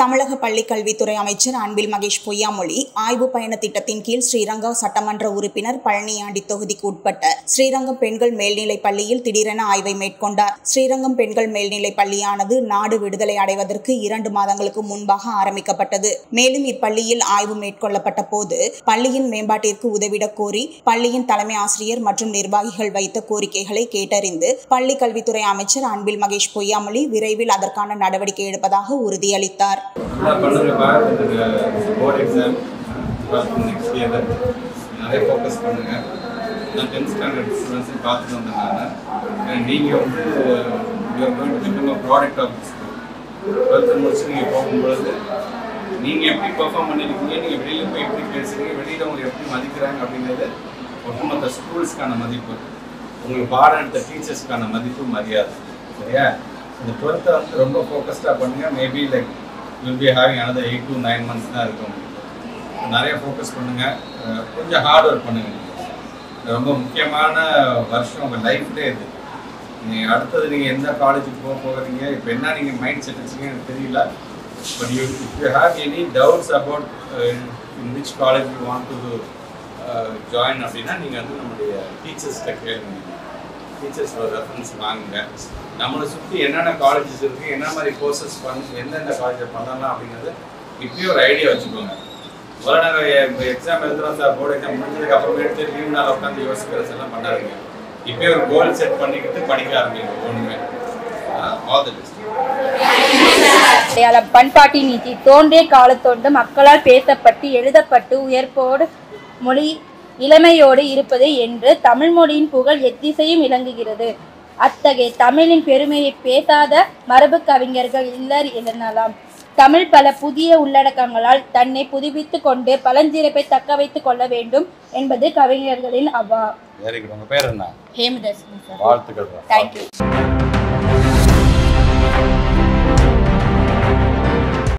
தமிழக பள்ளிக்கல்வித்துறை அமைச்சர் அன்பில் மகேஷ் பொய்யாமொழி ஆய்வு பயண திட்டத்தின் கீழ் ஸ்ரீரங்கம் சட்டமன்ற உறுப்பினர் பழனி ஆண்டி தொகுதிக்கு உட்பட்ட ஸ்ரீரங்கம் பெண்கள் மேல்நிலைப் பள்ளியில் திடீரென ஆய்வை மேற்கொண்டார். ஸ்ரீரங்கம் பெண்கள் மேல்நிலைப் பள்ளியானது நாடு விடுதலை அடைவதற்கு 2 மாதங்களுக்கு முன்பாக ஆரம்பிக்கப்பட்டது. மேலும் இப்பள்ளியில் ஆய்வு மேற்கொள்ளப்பட்ட போது பள்ளியின் மேம்பாட்டிற்கு உதவிடக் கோரி பள்ளியின் தலைமை ஆசிரியர் மற்றும் நிர்வாகிகள் வைத்த கோரிக்கைகளை கேட்டறிந்து பள்ளிக்கல்வித்துறை அமைச்சர் அன்பில் மகேஷ் பொய்யாமொழி விரைவில் அதற்கான நடவடிக்கை எடுப்பதாக உறுதியளித்தார். போர்ட் எக்ஸாம் நெக்ஸ்ட் இயர் நிறைய ஃபோக்கஸ் பண்ணுங்கள். நான் 10th ஸ்டாண்டர்ட் ஸ்டூடெண்ட்ஸையும் பார்த்துட்டு வந்ததுனால நீங்கள் வந்து ப்ராடக்ட் ஆஃப் 12th முடிச்சு நீங்கள் போகும்பொழுது நீங்கள் எப்படி பெர்ஃபார்ம் பண்ணியிருக்கீங்க, நீங்கள் வெளியில் போய் எப்படி பேசுகிறீங்க, வெளியில் அவங்க எப்படி மதிக்கிறாங்க அப்படிங்கிறது ஒட்டுமொத்த ஸ்கூல்ஸ்க்கான மதிப்பு, உங்களுக்கு பாடம் எடுத்த டீச்சர்ஸ்க்கான மதிப்பு மரியாதை. சரியா, இந்த 12th வந்து ரொம்ப ஃபோக்கஸ்டாக பண்ணுங்கள். Maybe like will be having another 8 to 9 months தான் இருக்கும். நிறைய ஃபோக்கஸ் பண்ணுங்கள், கொஞ்சம் ஹார்ட் ஒர்க் பண்ணுங்கள். ரொம்ப முக்கியமான வருஷம் உங்கள் லைஃப்லேயே இது. நீங்கள் அடுத்தது நீங்கள் எந்த காலேஜுக்கு போகிறீங்க, இப்போ என்ன நீங்கள் மைண்ட் செட் வச்சுக்கீங்க எனக்கு தெரியல. But if you have any doubts about in which college you want to join அப்படின்னா நீங்கள் வந்து நம்மளுடைய டீச்சர்ஸ்கிட்ட கேளுங்க. டீச்சர்ஸோட ரெஃபரன்ஸ் வாங்குங்க. நம்மளை சுற்றி என்னென்ன காலேஜஸ் இருக்குது, என்ன மாதிரி கோர்சஸ் பண்ணி எந்தெந்த காலேஜை பண்ணலாம் அப்படிங்கிறது இப்பயும் ஒரு ஐடியா வச்சுக்கோங்க. முதல்ல எக்ஸாம் எழுதுகிறோம் சார், போர்டு எக்ஸாம் முடிஞ்சதுக்கு அப்புறமே எடுத்து லீவ் நாள் உட்காந்து யோசிக்கிறஸ் எல்லாம் பண்ணுறாங்க. இப்போயே ஒரு கோல் செட் பண்ணிக்கிட்டு படிக்க ஆரம்பிங்க. ஒன்றுமே ஆல் தி பெஸ்ட். பண்பாட்டி நீதி தோன்றே காலத்தோண்டு மக்களால் பேசப்பட்டு எழுதப்பட்டு உயர்ப்போடு மொழி இளமையோடு இருப்பது என்று தமிழ்மொழியின் புகழ் எத்திசையும் விளங்குகிறது. அத்தகைய தமிழின் பெருமையை பேசாத மரபு கவிஞர்கள் இல்லர் எழலாம். தமிழ் பல புதிய உள்ளடக்கங்களால் தன்னை புதுப்பித்து கொண்டு பழஞ்சிறப்பை தக்க வைத்துக் கொள்ள வேண்டும் என்பது கவிஞர்களின் அவா. வாழ்த்துக்கள்.